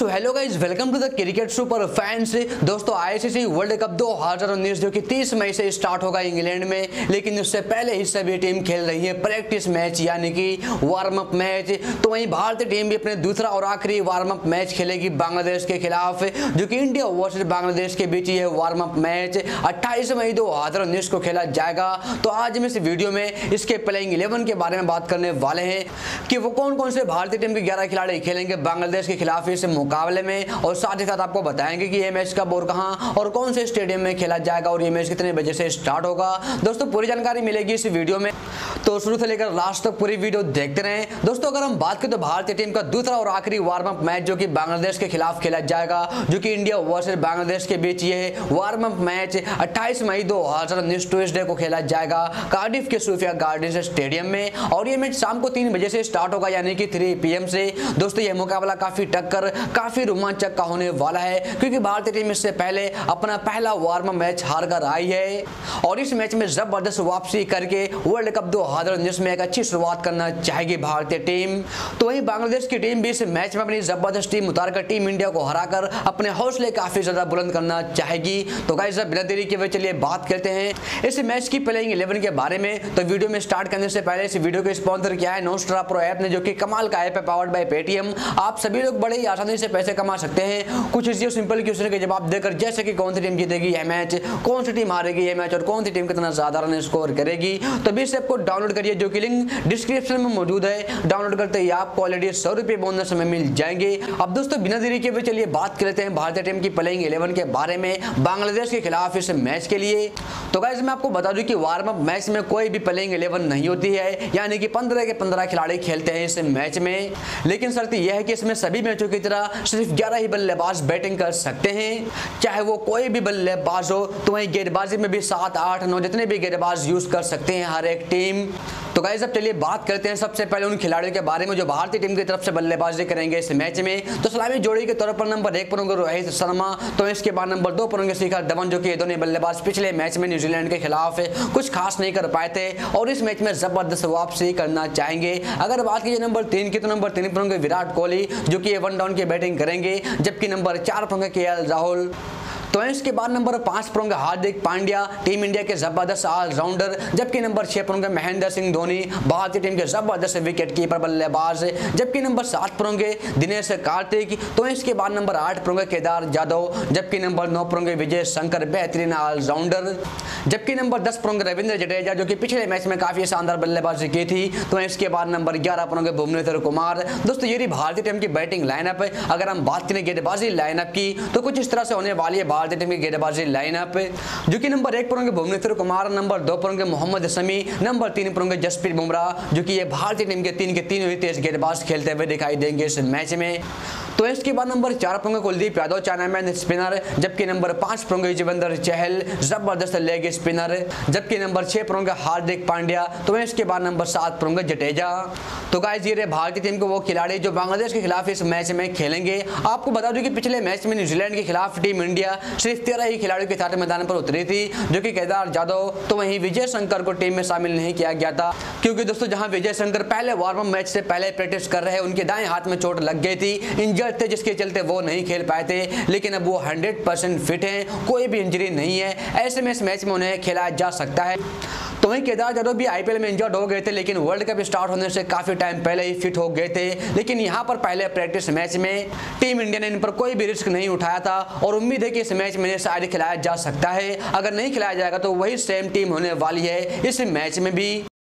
So hello guys, welcome to the cricket super fans. दोस्तों ICC world Cup 2019 जो कि 30 मई से स्टार्ट होगा इंग्लैंड में, लेकिन उससे पहले ही सभी टीम खेल रही है प्रैक्टिस मैच यानी कि वार्म अप मैच। तो वहीं भारतीय टीम भी अपने दूसरा और आखिरी वार्म अप मैच खेलेगी बांग्लादेश के खिलाफ, जो कि इंडिया वर्सेज बांग्लादेश के बीच यह वार्म अप मैच 28 मई 2019 को खेला जाएगा। तो आज हम इस वीडियो में इसके प्लेइंग 11 के बारे में बात करने वाले हैं कि वो कौन कौन से भारतीय टीम के 11 खिलाड़ी खेलेंगे बांग्लादेश के खिलाफ इस मुकाबले में, और साथ ही साथ आपको बताएंगे कि ये मैच कब और कहां और कौन से स्टेडियम में खेला जाएगा और ये मैच कितने बजे से स्टार्ट होगा। दोस्तों पूरी जानकारी मिलेगी इस वीडियो में, तो शुरू से लेकर लास्ट तक पूरी वीडियो देखते रहें। दोस्तों अगर हम बात करें तो भारतीय टीम का दूसरा और आखिरी वार्म अप मैच जो कि बांग्लादेश के खिलाफ खेला जाएगा, जो कि इंडिया वर्सेज बांग्लादेश के बीच ये वार्म अप मैच 28 मई 2019 ट्यूजडे को खेला जाएगा कार्डिफ के सूफिया गार्डन्स स्टेडियम में, और ये मैच शाम को 3 बजे से स्टार्ट होगा यानी कि 3 PM से। दोस्तों यह मुकाबला काफी टक्कर काफी रोमांचक का होने वाला है, क्योंकि भारतीय टीम इससे पहले अपना पहला वार्म अप मैच हारकर आई है और इस मैच में जबरदस्त वापसी करके वर्ल्ड कप 2019 में एक अच्छी शुरुआत करना चाहेगी भारतीय टीम। तो वहीं बांग्लादेश की टीम भी इस मैच में अपनी जबरदस्त टीम उतारकर टीम इंडिया को हराकर अपने हौसले काफी ज्यादा बुलंद करना चाहेगी। तो गाइस बिना देरी किए चलिए बात करते हैं इस मैच की प्लेइंग 11 के बारे में। तो वीडियो में स्टार्ट करने से पहले इस वीडियो को स्पॉन्सर किया है नोस्ट्रा प्रो ऐप ने, जो कि कमाल का ऐप है पावर्ड बाय पेटीएम। आप सभी लोग बड़े ही आसानी से पैसे कमा सकते हैं कुछ इसी सिंपल क्वेश्चन के जवाब देकर, जैसे कि कौन सी टीम जीतेगी यह मैच, कौन सी टीम हारेगी यह मैच और कौन सी टीम कितना ज्यादा रन स्कोर करेगी। तो इस ऐप को डाउनलोड करिए जो कि लिंक डिस्क्रिप्शन में मौजूद है। डाउनलोड करते ही आपको ऑलरेडी 100 रुपये बोनस में मिल जाएंगे। अब दोस्तों बिना देरी किए चलिए बात करते हैं भारतीय टीम की प्लेइंग 11 के बारे में बांग्लादेश के खिलाफ इस मैच के लिए। तो गाइस मैं आपको बता दूं कि वार्म अप मैच में कोई भी प्लेइंग 11 नहीं होती है, यानी कि 15 के 15 खिलाड़ी खेलते हैं इस मैच में, लेकिन शर्त यह है कि इसमें सभी मैचों की तरह सिर्फ 11 ही बल्लेबाज बैटिंग कर सकते हैं, चाहे वो कोई भी बल्लेबाज हो। तो वहीं गेंदबाजी में भी 7, 8, 9 जितने भी गेंदबाज यूज कर सकते हैं हर एक टीम। तो गाइस अब चलिए बात करते हैं सबसे पहले उन खिलाड़ियों के बारे में जो भारतीय टीम की तरफ से बल्लेबाजी करेंगे इस मैच में। तो सलामी जोड़ी के तौर पर नंबर 1 पर होंगे रोहित शर्मा, तो इसके बाद नंबर 2 पर होंगे शिखर धवन, जो कि ये दोनों बल्लेबाज पिछले मैच में न्यूजीलैंड के खिलाफ कुछ खास नहीं कर पाए थे और इस मैच में जबरदस्त वापसी करना चाहेंगे। अगर बात की नंबर 3 की, तो नंबर 3 पर होंगे विराट कोहली, जो कि ये 1 डाउन की बैटिंग करेंगे, जबकि नंबर 4 पर होंगे KL राहुल। तो इसके बाद नंबर 5 पर होंगे हार्दिक पांड्या, टीम इंडिया के जबरदस्त ऑलराउंडर, जबकि नंबर 6 पर होंगे महेंद्र सिंह धोनी, भारतीय टीम के जबरदस्त विकेट कीपर बल्लेबाज, जबकि नंबर 7 पर होंगे दिनेश कार्तिक। तो इसके बाद नंबर 8 पर होंगे केदार जाधव, जबकि नंबर 9 पर होंगे विजय शंकर, बेहतरीन ऑलराउंडर, जबकि नंबर 10 पर होंगे रविंद्र जडेजा, जो कि पिछले मैच में काफी शानदार बल्लेबाजी की थी। तो इसके बाद नंबर 11 पर होंगे भुवनेश्वर कुमार। दोस्तों ये रही भारतीय टीम की बैटिंग लाइनअप। अगर हम बात करें गेंदबाजी लाइनअप की, तो कुछ इस तरह से होने वाली है भारतीय टीम की गेंदबाजी लाइनअप, जो कि नंबर 1 पर होंगे भुवनेश्वर कुमार, नंबर 2 पर होंगे मोहम्मद शमी, नंबर 3 पर होंगे जसप्रीत बुमराह, जो कि ये भारतीय टीम के 3 के 3 ही तेज गेंदबाज खेलते हुए दिखाई देंगे इस मैच में। तो इसके बाद नंबर 4 पर होंगे कुलदीप यादव, चाइनामैन स्पिनर, जबकि नंबर 5 पर होंगे युजवेंद्र चहल, जबरदस्त लेग स्पिनर, जबकि नंबर 6 पर होंगे हार्दिक पांड्या। तो इसके बाद नंबर 7 पर होंगे जडेजा। तो गाइस ये रहे भारतीय टीम के वो खिलाड़ी जो बांग्लादेश के खिलाफ इस मैच में खेलेंगे। आपको बता दूं कि पिछले मैच में न्यूजीलैंड के खिलाफ टीम इंडिया सिर्फ 13 ही खिलाड़ियों के साथ मैदान पर उतरी थी, जो कि केदार जाधव, तो वहीं विजय शंकर को टीम में शामिल नहीं किया गया था, क्योंकि दोस्तों जहां विजय शंकर पहले वार्म अप मैच से पहले प्रैक्टिस कर रहे उनके दाएं हाथ में चोट लग गई थी, इंजर्ड थे जिसके चलते वो नहीं खेल पाए थे, लेकिन अब वो 100% फिट हैं, कोई भी इंजरी नहीं है, ऐसे में इस मैच में उन्हें खिलाया जा सकता है। तो वहीं केदार जाधव भी IPL में इंजर्ड हो गए थे, लेकिन वर्ल्ड कप स्टार्ट होने से काफी टाइम पहले ही फिट हो गए थे, लेकिन यहाँ पर पहले प्रैक्टिस मैच में टीम इंडिया ने इन पर कोई भी रिस्क नहीं उठाया था और उम्मीद है कि इस मैच में शायद खिलाया जा सकता है। अगर नहीं खिलाया जाएगा तो वही सेम टीम होने वाली है इस मैच में भी।